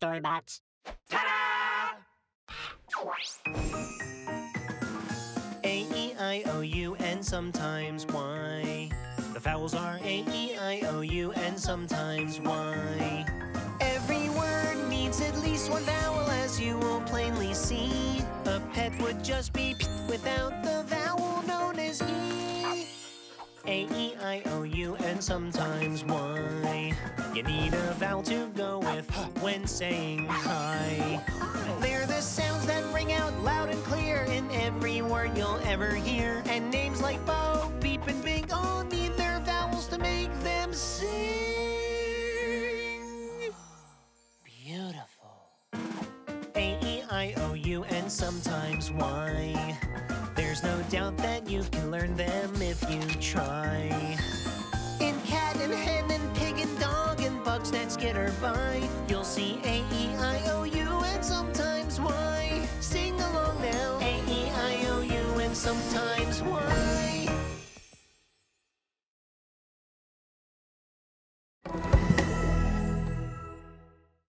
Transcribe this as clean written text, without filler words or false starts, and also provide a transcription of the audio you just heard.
store-bought. Ta-da! A-E-I-O-U-N sometimes Y. The vowels are A-E-I-O-U and sometimes Y. Every word needs at least one vowel, as you will plainly see. A pet would just be p without the vowel known as E. A-E-I-O-U and sometimes Y. You need a vowel to go with when saying hi. They're the sounds that ring out loud and clear in every word you'll ever hear. And names like Bo, Beep, and Big all need their vowels to make them sing. Beautiful. A-E-I-O-U and sometimes Y. There's no doubt that you can learn them if you try. In cat and hen and pig and dog and bugs that skitter by, you'll see A-E-I-O-U and sometimes Y. Sing along now. A-E-I-O-U and sometimes Y.